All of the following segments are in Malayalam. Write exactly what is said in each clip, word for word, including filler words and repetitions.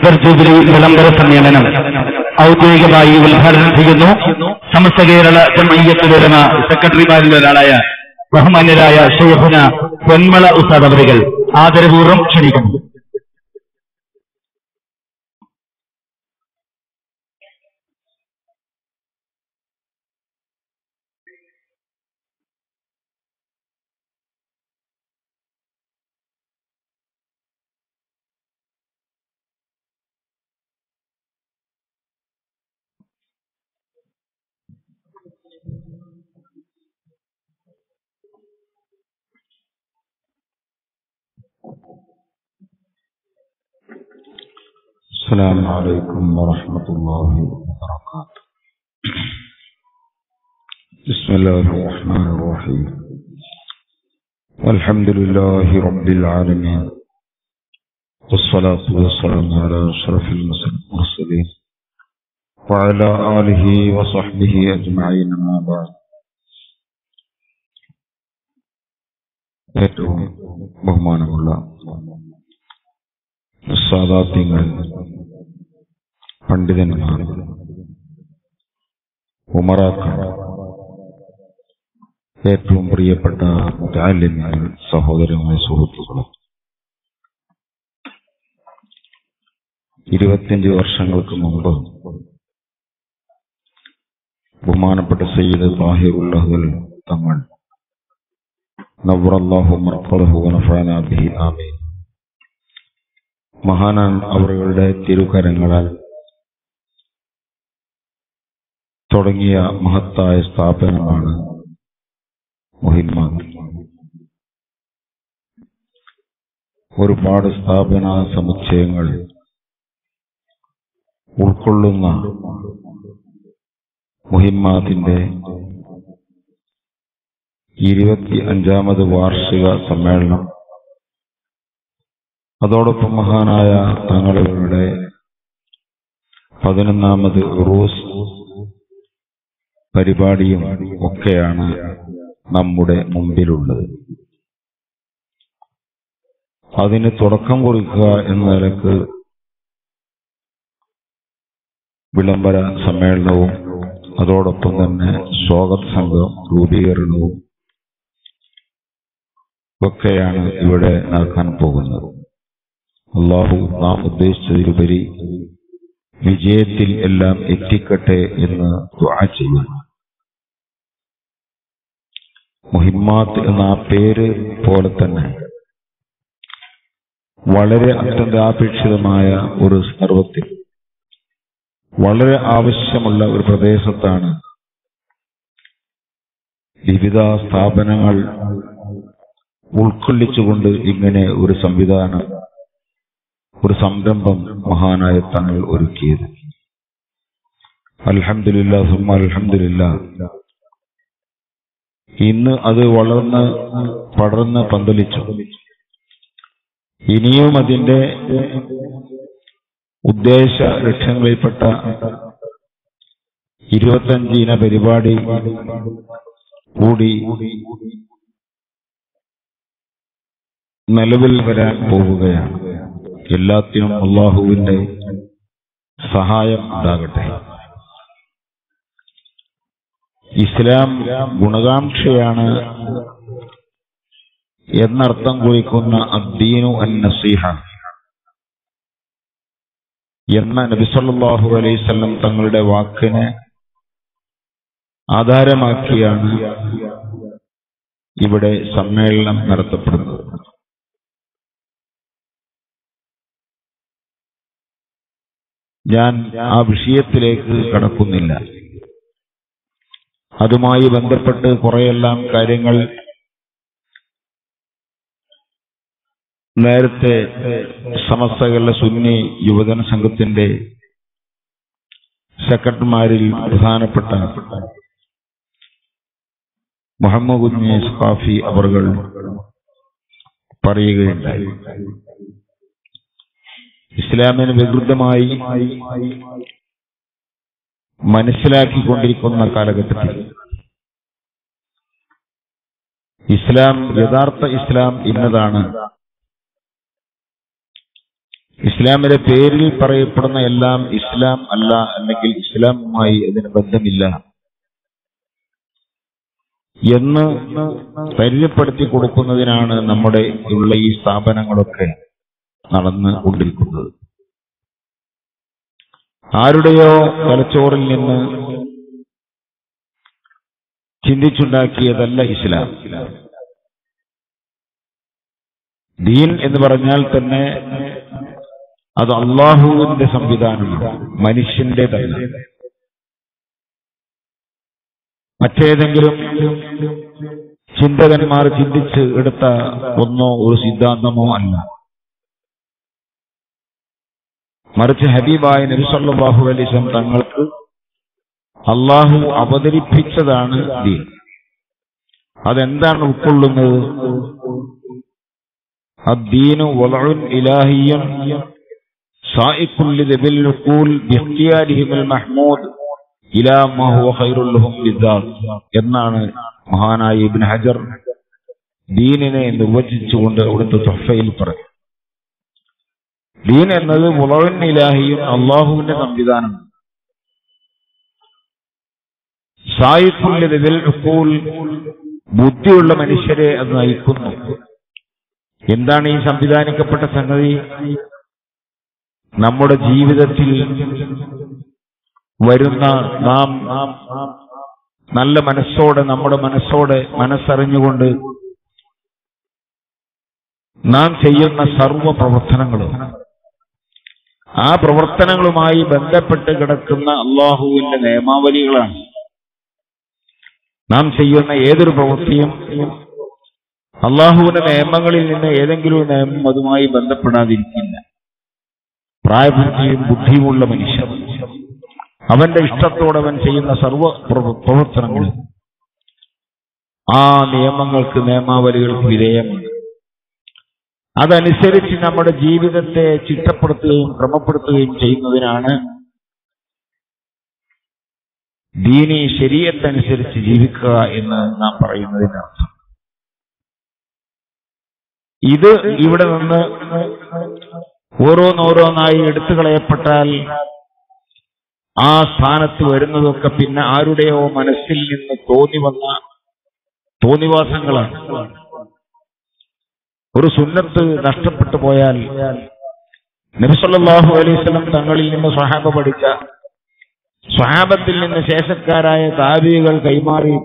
ഖത്തർ ജൂബിലി വിളംബര സമ്മേളനം ഔദ്യോഗികമായി ഉദ്ഘാടനം ചെയ്യുന്നു. സമസ്ത കേരള ജംഇയ്യത്തുൽ ഉലമ സെക്രട്ടറിമാരിൽ ഒരാളായ ബഹുമാന്യരായ ശൈഖുന പൊന്മള ഉസ്താദ് അവറുകൾ ആദരപൂർവ്വം ക്ഷണിക്കുന്നു. السلام عليكم ورحمة الله وبركاته. بسم الله الرحمن الرحيم. والحمد لله رب العالمين. والصلاة والسلام على أشرف المرسلين وعلى آله وصحبه أجمعين. ما بعد. ഏറ്റവും ബഹുമാനമുള്ള സാദാത്യങ്ങൾ, പണ്ഡിതന്മാർ, ഉമറാക്കൾ, ഏറ്റവും പ്രിയപ്പെട്ട മുതഅല്ലിമീങ്ങൾ, സഹോദരമായ സുഹൃത്തുക്കൾ, ഇരുപത്തിയഞ്ച് വർഷങ്ങൾക്ക് മുമ്പ് ബഹുമാനപ്പെട്ട സയ്യിദ് താഹിറുല്ലാഹുൽ തങ്ങൾ നവ്വറല്ലാഹു മർഖറഹു വനഫഅനാ ബിഹി ആമീൻ മഹാനാൻ അവരുടെ തിരുകരങ്ങളാൽ തുടങ്ങിയ മഹത്തായ സ്ഥാപനമാണ് മുഹിന്മാദ്. ഒരുപാട് സ്ഥാപന സമുച്ചയങ്ങൾ ഉൾക്കൊള്ളുന്ന മുഹിന്മാദിന്റെ ഇരുപത്തി അഞ്ചാമത് വാർഷിക സമ്മേളനം, അതോടൊപ്പം മഹാനായ തങ്ങളുടെ പതിനൊന്നാമത് റോസ് പരിപാടിയും ഒക്കെയാണ് നമ്മുടെ മുമ്പിലുള്ളത്. അതിന് തുടക്കം കുറിക്കുക എന്ന നിലക്ക് വിളംബര സമ്മേളനവും അതോടൊപ്പം തന്നെ സ്വാഗത സംഘം രൂപീകരണവും ഒക്കെയാണ് ഇവിടെ നടക്കാൻ പോകുന്നത്. അള്ളാഹു നാം ഉദ്ദേശിച്ചതിലുപരി വിജയത്തിൽ എല്ലാം എത്തിക്കട്ടെ എന്ന് ദുആ ചെയ്യുന്നു. മുഹിമ്മാത്ത് എന്ന ആ പേര് പോലെ തന്നെ വളരെ അത്യന്താപേക്ഷിതമായ ഒരു സർവത്തിൽ വളരെ ആവശ്യമുള്ള ഒരു പ്രദേശത്താണ് വിവിധ സ്ഥാപനങ്ങൾ ഉൾക്കൊള്ളിച്ചുകൊണ്ട് ഇങ്ങനെ ഒരു സംവിധാനം, ഒരു സംരംഭം മഹാനായ തങ്ങൾ ഒരുക്കിയത്. അൽഹംദുലില്ലാ സുമ്മ അൽഹംദുലില്ലാ, ഇന്ന് അത് വളർന്ന് പടർന്ന് പന്തലിച്ചു. ഇനിയും അതിന്റെ ഉദ്ദേശ ലക്ഷ്യങ്ങളിൽപ്പെട്ട ഇരുപത്തഞ്ച് ഇന പരിപാടി കൂടി നിലവിൽ വരാൻ പോവുകയാണ്. എല്ലാത്തിനും അള്ളാഹുവിന്റെ സഹായം ഉണ്ടാകട്ടെ. ഇസ്ലാം ഗുണകാംക്ഷയാണ് എന്നർത്ഥം കുറിക്കുന്ന അദ്ദീനു അന്നസീഹ എന്ന നബി സല്ലല്ലാഹു അലൈഹി വസല്ലം തങ്ങളുടെ വാക്കിനെ ആധാരമാക്കിയാണ് ഇവിടെ സമ്മേളനം നടത്തപ്പെടുന്നത്. ഞാൻ ആ വിഷയത്തിലേക്ക് കടക്കുന്നില്ല. അതുമായി ബന്ധപ്പെട്ട് കുറെയെല്ലാം കാര്യങ്ങൾ നേരത്തെ സമസ്തകളുടെ സുന്നി യുവജന സംഘത്തിന്റെ സെക്രട്ടറിമാരിൽ പ്രധാനപ്പെട്ട മുഹമ്മദ് കുഞ്ഞി സഖാഫി അവറുകൾ പറയുകയുണ്ടായി. ഇസ്ലാമിന് വിരുദ്ധമായി മനസ്സിലാക്കിക്കൊണ്ടിരിക്കുന്ന കാലഘട്ടത്തിൽ ഇസ്ലാം, യഥാർത്ഥ ഇസ്ലാം ഇന്നതാണ്, ഇസ്ലാമിന്റെ പേരിൽ പറയപ്പെടുന്ന എല്ലാം ഇസ്ലാം അല്ല, അല്ലെങ്കിൽ ഇസ്ലാമുമായി അതിന് ബന്ധമില്ല എന്ന് പരിചയപ്പെടുത്തി കൊടുക്കുന്നതിനാണ് നമ്മുടെ ഉള്ള ഈ സ്ഥാപനങ്ങളൊക്കെ നടന്നു കൊണ്ടിരിക്കുന്നത്. ആരുടെയോ തലച്ചോറിൽ നിന്ന് ചിന്തിച്ചുണ്ടാക്കിയതല്ല ഇസ്ലാം. ദീൻ എന്ന് പറഞ്ഞാൽ തന്നെ അത് അള്ളാഹുവിന്റെ സംവിധാനമാണ്, മനുഷ്യന്റെ തന്നെ. മറ്റേതെങ്കിലും ചിന്തകന്മാർ ചിന്തിച്ച് എടുത്ത ഒന്നോ ഒരു സിദ്ധാന്തമോ അല്ല, മറിച്ച് ഹബീബായ നബി സല്ലല്ലാഹു അലൈഹി വസല്ലം തങ്ങൾക്ക് അള്ളാഹു അവതരിപ്പിച്ചതാണ് ദീൻ. അതെന്താണ് ഉൾക്കൊള്ളുന്നത്? അദ്ദീനു വലഉൻ ഇലാഹിയ്യൻ സായിഖുൽ ലിദിൽ ഖൂൽ ബിഖ്തിയാരിഹിൽ മഹ്മൂദ് ഇലാ മാ ഹുവ ഖൈറുൽ ലഹും ലിദാദ് എന്നാണ് മഹാനായ ഇബ്നു ഹജർ ദീനിനെ നിർവചിച്ചുകൊണ്ട് അവിടുത്തെ തഹ്ഫയിൽ പറഞ്ഞു. ദീൻ എന്നത് വലഉൻ ഇലാഹിയ്യൻ അല്ലാഹുവിന്റെ സംവിധാനമാണ്. സായിഖുൽ ലിദിൽ ഖൂൽ ബുദ്ധിയുള്ള മനുഷ്യരെ അത് നയിക്കുന്നു. എന്താണ് ഈ സംവിധാനിക്കപ്പെട്ട സംഗതി? നമ്മുടെ ജീവിതത്തിൽ വരുന്ന നാം നല്ല മനസ്സോടെ നമ്മുടെ മനസ്സോടെ മനസ്സറിഞ്ഞുകൊണ്ട് നാം ചെയ്യുന്ന സർവ പ്രവർത്തനങ്ങളും ആ പ്രവർത്തനങ്ങളുമായി ബന്ധപ്പെട്ട് കിടക്കുന്ന അള്ളാഹുവിന്റെ നിയമാവലികളാണ്. നാം ചെയ്യുന്ന ഏതൊരു പ്രവൃത്തിയും അള്ളാഹുവിന്റെ നിയമങ്ങളിൽ നിന്ന് ഏതെങ്കിലും നിയമം അതുമായി ബന്ധപ്പെടാതിരിക്കില്ല. പ്രായബുദ്ധിയും ബുദ്ധിയുമുള്ള മനുഷ്യൻ അവന്റെ ഇഷ്ടത്തോടെ അവൻ ചെയ്യുന്ന സർവ പ്രവർത്തനങ്ങളും ആ നിയമങ്ങൾക്ക് നിയമാവലികൾക്ക് വിധേയമാണ്. അതനുസരിച്ച് നമ്മുടെ ജീവിതത്തെ ചിട്ടപ്പെടുത്തുകയും ക്രമപ്പെടുത്തുകയും ചെയ്യുന്നതിനാണ് ദീനി ശരീഅത്തനുസരിച്ച് ജീവിക്കുക എന്ന് നാം പറയുന്നതിന്റെ അർത്ഥം. ഇത് ഇവിടെ നിന്ന് ഓരോന്നോരോന്നായി എടുത്തു കളയപ്പെട്ടാൽ ആ സ്ഥാനത്ത് വരുന്നതൊക്കെ പിന്നെ ആരുടെയോ മനസ്സിൽ നിന്ന് തോന്നി വന്ന തോന്നിവാസങ്ങളാണ്. ഒരു സുന്നത്ത് നഷ്ടപ്പെട്ടു പോയാൽ നബി സല്ലല്ലാഹു അലൈഹി വസല്ലം തങ്ങളിൽ നിന്ന് സ്വഹാബ പഠിച്ച, സ്വഹാബത്തിൽ നിന്ന് ശേഷക്കാരായ താബിഈകൾ കൈമാറി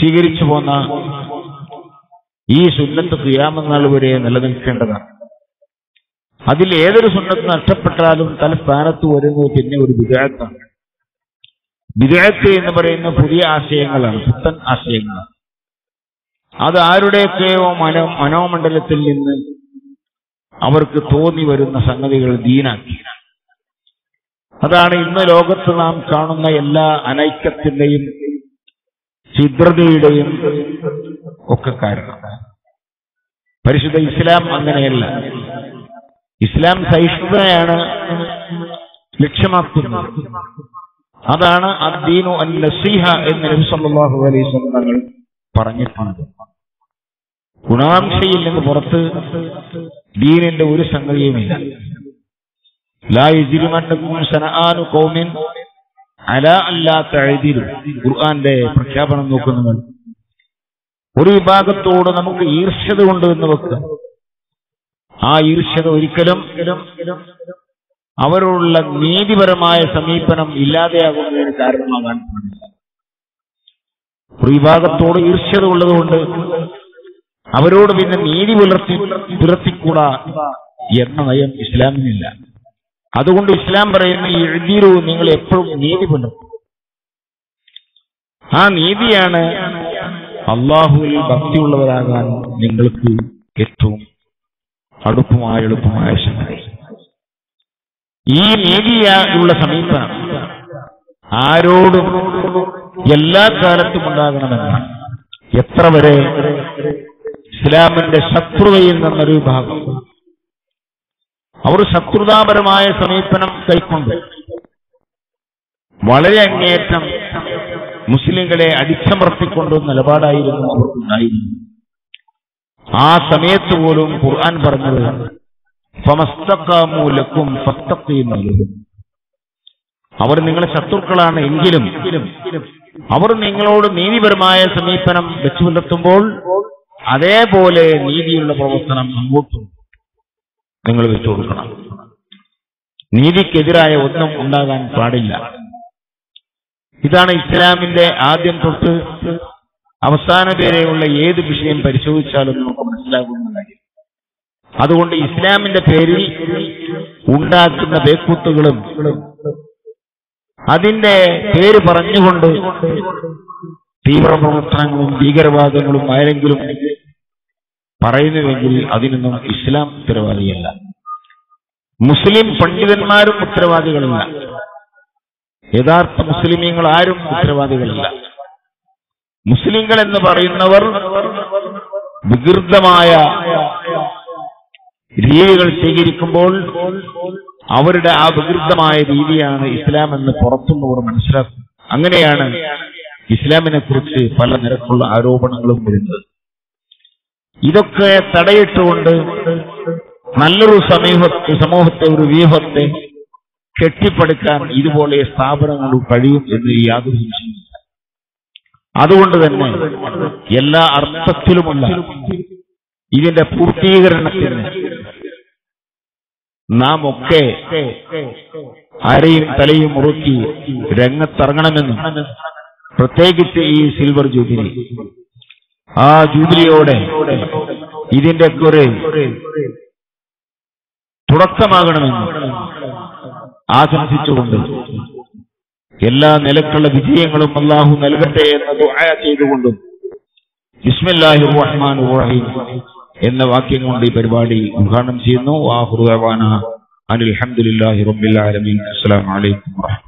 സ്വീകരിച്ചു പോന്ന ഈ സുന്നത്ത് ഖിയാമത്ത് നാൾ വരെ നിലനിൽക്കേണ്ടതാണ്. അതിൽ ഏതൊരു സുന്നത്ത് നഷ്ടപ്പെട്ടാലും തലസ്ഥാനത്ത് വരുന്നത് പിന്നെ ഒരു ബിദ്അത്താണ്. ബിദ്അത്ത് എന്ന് പറയുന്ന പുതിയ ആശയങ്ങളാണ്, പുത്തൻ ആശയങ്ങളാണ്. അത് ആരുടെയൊക്കെയോ മനോ മനോമണ്ഡലത്തിൽ നിന്ന് അവർക്ക് തോന്നി വരുന്ന സംഗതികൾ ദീനാക്കി. അതാണ് ഇന്ന് ലോകത്ത് നാം കാണുന്ന എല്ലാ അനൈക്യത്തിന്റെയും ഛിദ്രതയുടെയും ഒക്കെ കാരണം. പരിശുദ്ധ ഇസ്ലാം അങ്ങനെയല്ല. ഇസ്ലാം സഹിഷ്ണുതയാണ് ലക്ഷ്യമാക്കുന്നത്. അതാണ് അദ്ദീനു അൻ-നസീഹ എന്ന് നബി സല്ലല്ലാഹു അലൈഹി വസല്ലം പറഞ്ഞിട്ടുണ്ട്. ഗുണാംശയിൽ നിന്ന് പുറത്ത് ദീനിന്റെ ഒരു സംഗതിയുമില്ല. ലാ യജ്രിമന്നകും സനആനു ഖൗമിൻ അലാ അല്ലാ തഅദിലു, ഖുർആന്റെ പ്രഖ്യാപനം നോക്കുന്നത്. ഒരു വിഭാഗത്തോട് നമുക്ക് ഈർഷ്യത കൊണ്ട് എന്ന് വെക്കുക, ആ ഈർഷ്യത ഒരിക്കലും അവരോടുള്ള നീതിപരമായ സമീപനം ഇല്ലാതെയാകുന്നതിന് കാരണമാകാൻ പാടില്ല. ഒരു വിഭാഗത്തോട് ഈർഷ്യത ഉള്ളതുകൊണ്ട് അവരോട് പിന്നെ നീതി പുലർത്തി പുലർത്തിക്കൂടാ എന്ന നയം ഇസ്ലാമിനില്ല. അതുകൊണ്ട് ഇസ്ലാം പറയുന്ന ഇഅ്ദിലു, നിങ്ങൾ എപ്പോഴും നീതി പുലർത്തും. ആ നീതിയാണ് അള്ളാഹുവിൽ ഭക്തിയുള്ളവരാകാൻ നിങ്ങൾക്ക് ഏറ്റവും അടുപ്പമായ എളുപ്പമായ സംഗതി. ഈ നീതിയുള്ള സമീപനം ആരോടും എല്ലാ കാലത്തും ഉണ്ടാകണമെന്നാണ്. എത്ര വരെ ഇസ്ലാമിന്റെ ശത്രുതയിൽ നിന്നൊരു വിഭാഗം അവർ ശത്രുതാപരമായ സമീപനം കൈക്കൊണ്ട് വളരെ അങ്ങേയറ്റം മുസ്ലിങ്ങളെ അടിച്ചമർത്തിക്കൊണ്ട് നിലപാടായിരുന്നു അവർക്കുണ്ടായിരുന്നു. ആ സമയത്ത് പോലും ഖുർആൻ പറഞ്ഞത് അവർ നിങ്ങളെ ശത്രുക്കളാണ് എങ്കിലും അവർ നിങ്ങളോട് നീതിപരമായ സമീപനം വെച്ചു പുലർത്തുമ്പോൾ അതേപോലെ നീതിയുള്ള പ്രവർത്തനം അങ്ങോട്ടും നിങ്ങൾ വെച്ചു കൊടുക്കണം. നീതിക്കെതിരായ ഒന്നും ഉണ്ടാകാൻ പാടില്ല. ഇതാണ് ഇസ്ലാമിന്റെ ആദ്യം തൊട്ട് അവസാനം വരെയുള്ള ഏത് വിഷയം പരിശോധിച്ചാലും നമുക്ക് മനസ്സിലാകുന്ന കാര്യം. അതുകൊണ്ട് ഇസ്ലാമിന്റെ പേരിൽ ഉണ്ടാക്കുന്ന ബേക്കൂത്തുകളും അതിന്റെ പേര് പറഞ്ഞുകൊണ്ട് തീവ്രപ്രവർത്തനങ്ങളും ഭീകരവാദങ്ങളും ആരെങ്കിലും പറയുന്നുവെങ്കിൽ അതിനൊന്നും ഇസ്ലാം ഉത്തരവാദിയല്ല, മുസ്ലിം പണ്ഡിതന്മാരും ഉത്തരവാദികളല്ല, യഥാർത്ഥ മുസ്ലിമീങ്ങൾ ആരും ഉത്തരവാദികളല്ല. മുസ്ലിങ്ങൾ എന്ന് പറയുന്നവർ വികൃതമായ രീതികൾ സ്വീകരിക്കുമ്പോൾ അവരുടെ ആ വികൃതമായ രീതിയാണ് ഇസ്ലാം എന്ന് പുറത്തുള്ളവർ മനസ്സിലാക്കുന്നത്. അങ്ങനെയാണ് ഇസ്ലാമിനെ കുറിച്ച് പല നിരക്കുള്ള ആരോപണങ്ങളും വരുന്നത്. ഇതൊക്കെ തടയിട്ടുകൊണ്ട് നല്ലൊരു സമൂഹത്തെ സമൂഹത്തെ ഒരു വ്യൂഹത്തെ കെട്ടിപ്പടുക്കാൻ ഇതുപോലെ സ്ഥാപനങ്ങൾ കഴിയും എന്ന് യാതൊരു സംശയമില്ല. അതുകൊണ്ട് തന്നെ എല്ലാ അർത്ഥത്തിലുമുള്ള ഇതിന്റെ പൂർത്തീകരണത്തിന് നാം ഒക്കെ ആരെയും തലയും മുറുക്കി രംഗത്തിറങ്ങണമെന്നും, പ്രത്യേകിച്ച് ഈ സിൽവർ ജൂബിലി, ആ ജൂബിലിയോടെ ഇതിന്റെ ഒരു തുടക്കമാകണമെന്നും ആശംസിച്ചുകൊണ്ട് എല്ലാ നിലക്കുള്ള വിജയങ്ങളും അല്ലാഹു നൽകട്ടെ എന്ന് ദുആ ചെയ്തുകൊണ്ടും ബിസ്മില്ലാഹിർ റഹ്മാനിർ റഹീം എന്ന വാക്യം കൊണ്ട് ഈ പരിപാടി ഉദ്ഘാടനം ചെയ്യുന്നു. അൽഹംദുലില്ലാഹി റബ്ബിൽ ആലമീൻ. അസ്സലാമു അലൈക്കും.